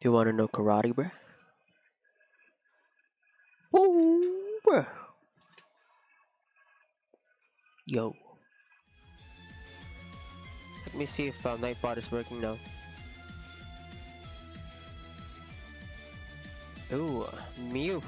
Do you want to know karate, bruh? Woo, bruh. Yo. Let me see if Nightbot is working now. Ooh, Mew.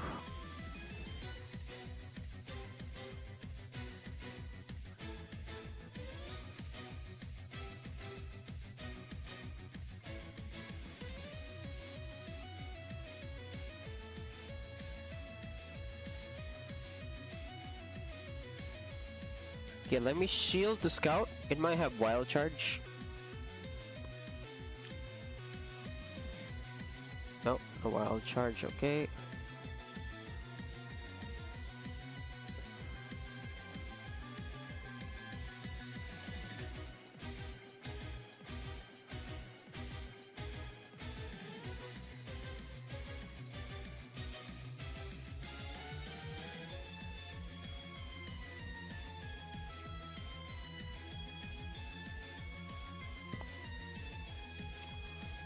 Okay, let me shield the scout. It might have wild charge. No, a wild charge, okay.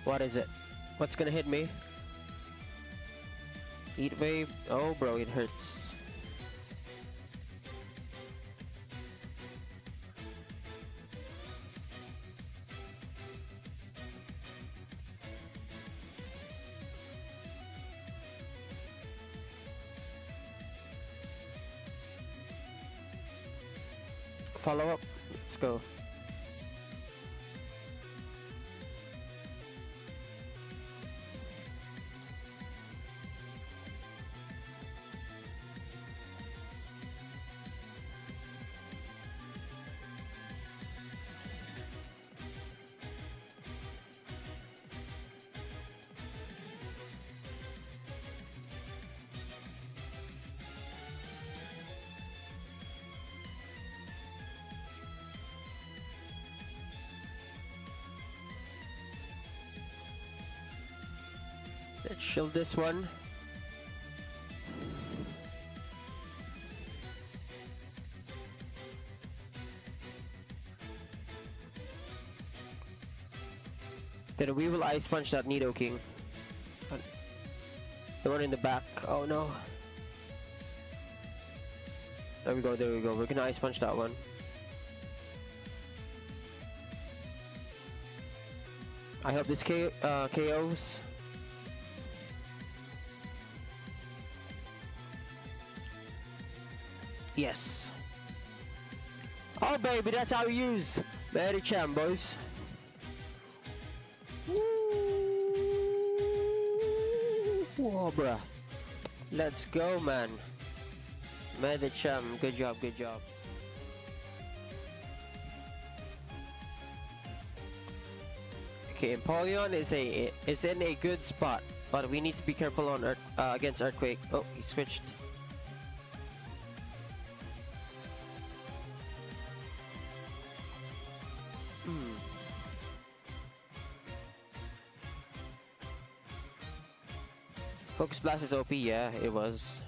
What is it? What's gonna hit me? Heat wave? Oh bro, it hurts. Follow up, let's go. Let's shield this one. Then we will ice punch that Nido King. The one in the back. Oh no. There we go, there we go. We're gonna ice punch that one. I hope this KOs. Yes. Oh baby, that's how we use Medicham, boys. Whoa, bruh. Let's go, man. Medicham, good job, good job. Okay, Empoleon is in a good spot, but we need to be careful on against Earthquake. Oh, he switched. Focus Blast is OP, yeah, it was.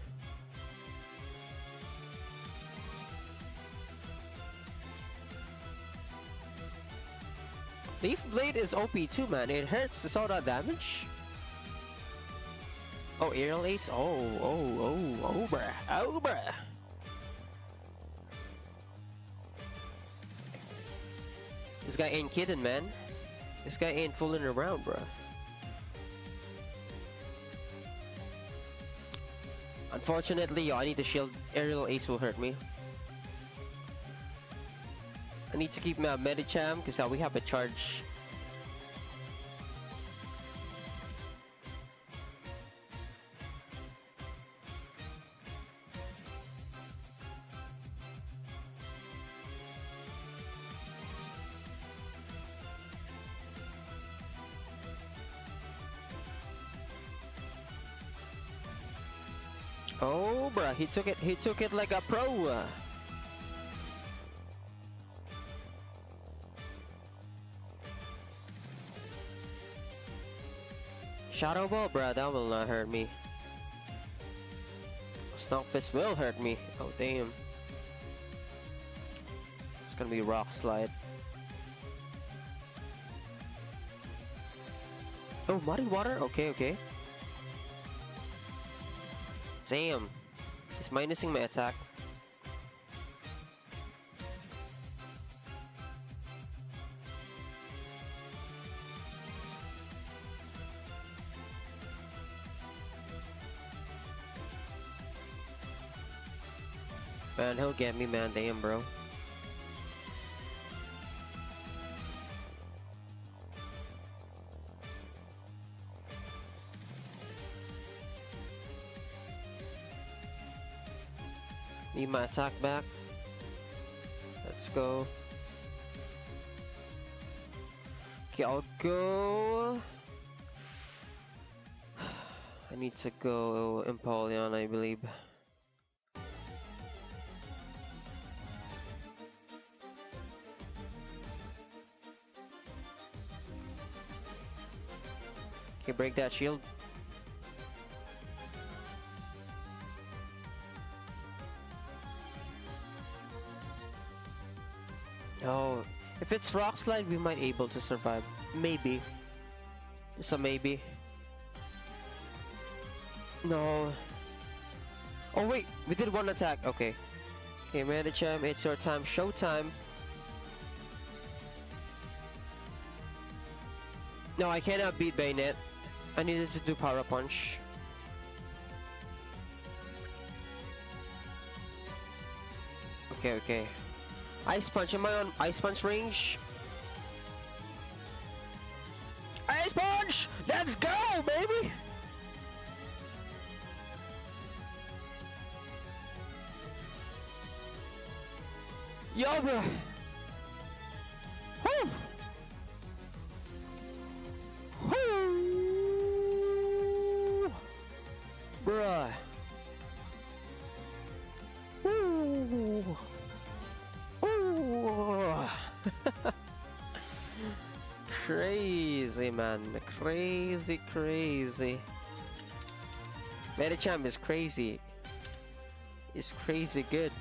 Leaf Blade is OP too, man. It hurts to saw that damage. Oh, Aerial Ace. Oh, bruh. Oh, bruh. This guy ain't kidding, man. This guy ain't fooling around, bruh. Unfortunately, yo, I need to shield. Aerial Ace will hurt me. I need to keep my Medicham because we have a charge. Oh, bruh, he took it like a pro. Shadow Ball, bruh, that will not hurt me. Snout Fist will hurt me. Oh, damn. It's gonna be Rock Slide. Oh, Muddy Water? Okay, okay. Damn. It's minusing my attack. Man, he'll get me, man. Damn, bro. Need my attack back. Let's go. Okay, I'll go. I need to go Empoleon, I believe. Okay, break that shield. Oh, if it's rock slide, we might able to survive. Maybe. It's a maybe. No. Oh wait, we did one attack. Okay. Okay, Medicham, it's your time. Showtime. No, I cannot beat Bayonet. I needed to do Power Punch. Okay, okay. Ice Punch, am I on Ice Punch range? Ice Punch! Let's go, baby! Yo, bro! Woo! Woo! Bruh! Woo! Crazy, man. Crazy, crazy. Medicham is crazy. It's crazy good.